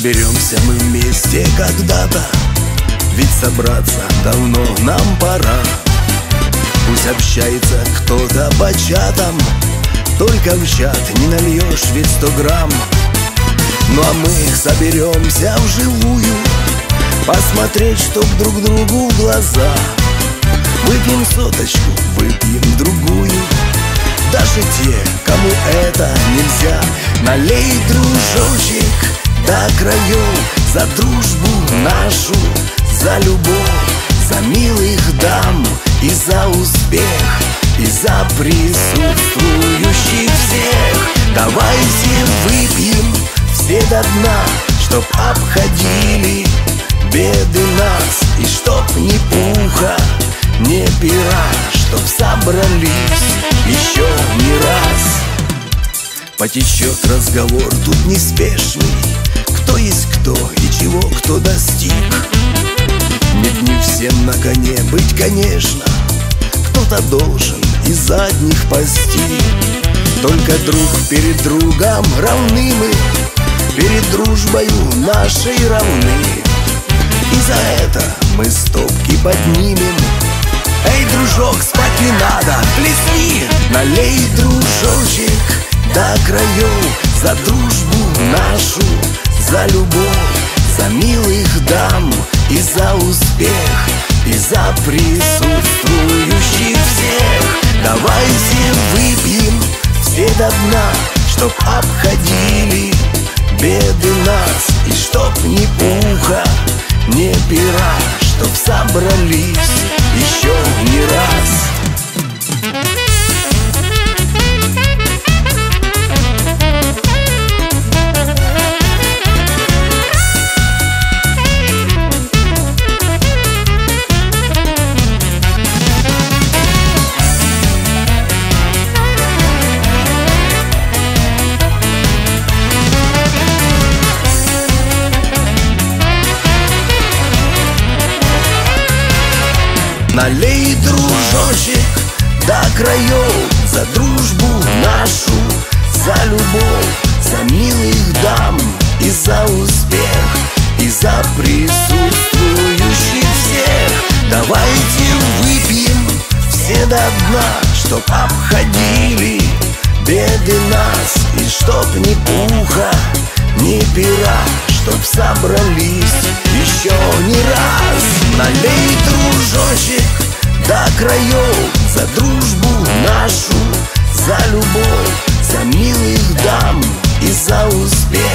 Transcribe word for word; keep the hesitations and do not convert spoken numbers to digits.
соберемся мы вместе когда-то, ведь собраться давно нам пора. Пусть общается кто-то по чатам, только в чат не нальешь ведь сто грамм. Ну а мы соберемся вживую, посмотреть чтоб друг другу в глаза. Выпьем соточку, выпьем другую, даже те, кому это нельзя. Налей, дружочек, до краев, за дружбу нашу, за любовь, за милых дам и за успех, и за присутствующих всех. Давайте выпьем все до дна, чтоб обходили беды нас, и чтоб ни пуха, ни пера, чтоб собрались еще не раз. Потечет разговор тут неспешный, кто есть кто и чего кто достиг. Нет, не всем на коне быть, конечно, кто-то должен из задних пасти. Только друг перед другом равны мы, перед дружбою нашей равны. И за это мы стопки поднимем. Эй, дружок, спать не надо, плесни! Налей, дружочек, до краев, за дружбу нашу, за любовь, за милых дам и за успех, и за присутствующих всех. Давайте выпьем все до дна, чтоб обходили беды нас, и чтоб ни пуха, ни пера, чтоб собрались еще не раз. Налей, дружочек, до краев, за дружбу нашу, за любовь, за милых дам и за успех, и за присутствующих всех. Давайте выпьем все до дна, чтоб обходили беды нас, и чтоб ни пуха, ни пера, чтоб собрались еще не раз. Налей, дружочек, до краев, за дружбу нашу, за любовь, за милых дам и за успех.